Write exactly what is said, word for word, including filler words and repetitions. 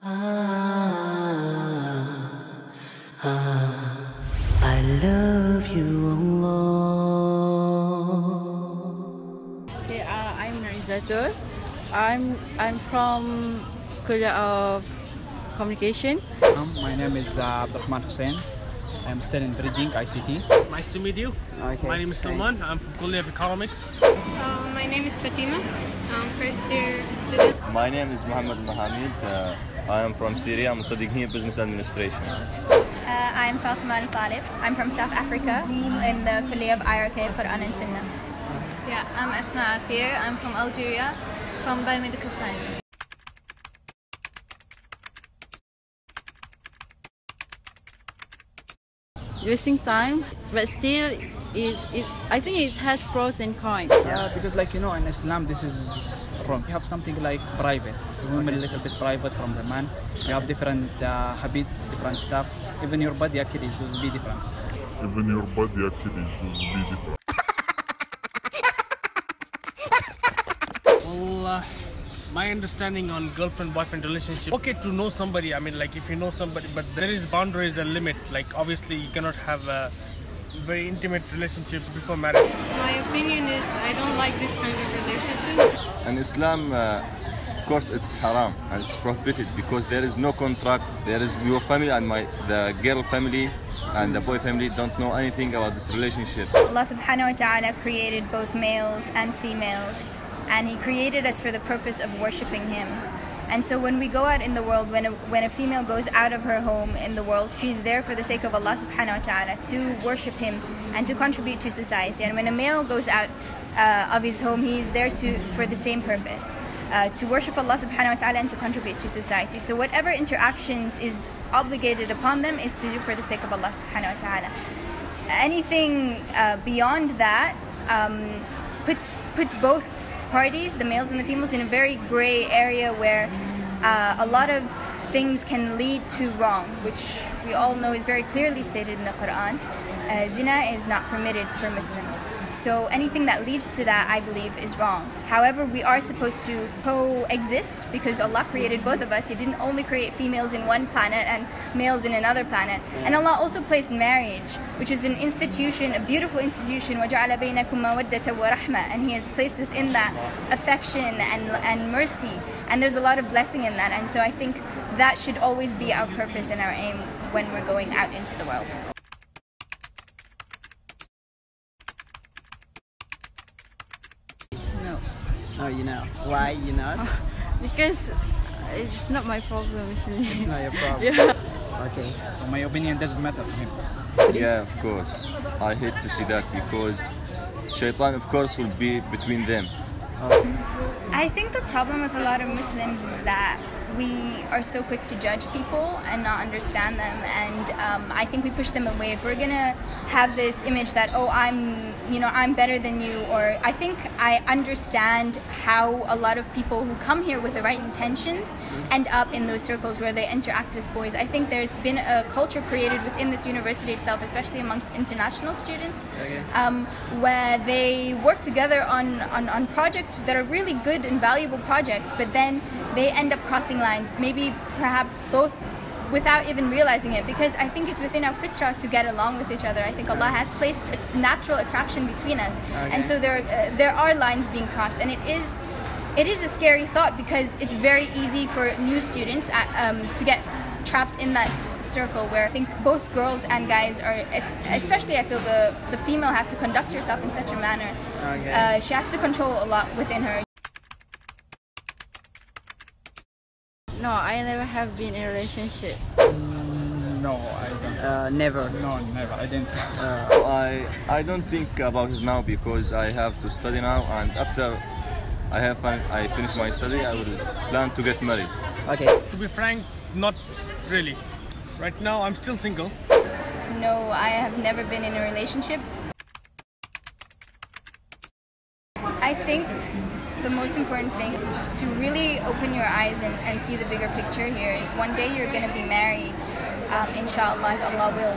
Ah, ah, I love you, Allah. Okay, uh, I'm Nurizatul. I'm I'm from Kuliyah of Communication. Um, my name is uh, Abdurrahman Hussein. I'm studying Bridging I C T. Nice to meet you. Okay. My name is Salman. I'm from Kuliyah of Economics. Uh, my name is Fatima. I'm first year student. My name is Muhammad Mohammed. Uh, I am from Syria. I'm studying here business administration. Uh, I'm Fatima Al Talib. I'm from South Africa in the Kuliyah of I R K, Quran and Sinan. Yeah, I'm Asma Abir. I'm from Algeria, from biomedical science. Wasting time, but still, is it? I think it has pros and cons. Yeah, because like you know, in Islam, this is. From. We have something like private, the women a little bit private from the man. We have different uh, habits, different stuff. Even your body actually it will be different. Even your body actually it will be different. Well, uh, my understanding on girlfriend-boyfriend relationship, okay to know somebody, I mean like if you know somebody, but there is boundaries, there limit. Like obviously you cannot have a very intimate relationship before marriage. My opinion is I don't like this kind of relationships. In Islam, uh, of course, it's haram and it's prohibited because there is no contract. There is your family and my the girl family and the boy family don't know anything about this relationship. Allah subhanahu wa ta'ala created both males and females, and He created us for the purpose of worshipping Him. And so when we go out in the world, when a, when a female goes out of her home in the world, she's there for the sake of Allah subhanahu wa ta'ala to worship Him and to contribute to society. And when a male goes out uh, of his home, he's there to for the same purpose, uh, to worship Allah subhanahu wa ta'ala and to contribute to society. So whatever interactions is obligated upon them is to do for the sake of Allah subhanahu wa ta'ala. Anything uh, beyond that um, puts, puts both parties, the males and the females, in a very gray area where uh, a lot of things can lead to wrong, which we all know is very clearly stated in the Quran. Uh, zina is not permitted for Muslims. So anything that leads to that, I believe, is wrong. However, we are supposed to coexist because Allah created both of us. He didn't only create females in one planet and males in another planet. And Allah also placed marriage, which is an institution, a beautiful institution. وَجَعَلَ بَيْنَكُمْ مَوَدَّةً وَرَحْمَةً. And He has placed within that affection and, and mercy. And there's a lot of blessing in that. And so I think that should always be our purpose and our aim when we're going out into the world. Oh, you know. Why, you know? Oh, because it's not my problem, actually. It's not your problem? Yeah. Okay. So my opinion doesn't matter to him. Yeah, of course. I hate to see that because Shaitan, of course, will be between them. Okay. I think the problem with a lot of Muslims is that we are so quick to judge people and not understand them, and um, I think we push them away. If we're gonna have this image that, oh, I'm, you know, I'm better than you, or I think I understand how a lot of people who come here with the right intentions end up in those circles where they interact with boys. I think there's been a culture created within this university itself, especially amongst international students, um, where they work together on, on, on projects that are really good and valuable projects, but then they end up crossing lines, maybe perhaps both without even realizing it, because I think it's within our fitrah to get along with each other. I think Allah has placed a natural attraction between us. Okay. And so there, uh, there are lines being crossed, and it is it is a scary thought because it's very easy for new students at, um, to get trapped in that circle where I think both girls and guys are, especially I feel the, the female has to conduct herself in such a manner. Okay. Uh, she has to control a lot within her. No, I never have been in a relationship. Mm, no, I don't. Uh, never. No, never. I didn't. Uh, I I don't think about it now because I have to study now, and after I have I finish my study, I will plan to get married. Okay. To be frank, not really. Right now, I'm still single. No, I have never been in a relationship. I think the most important thing to really open your eyes and, and see the bigger picture here. One day you're going to be married, um, inshallah, if Allah will.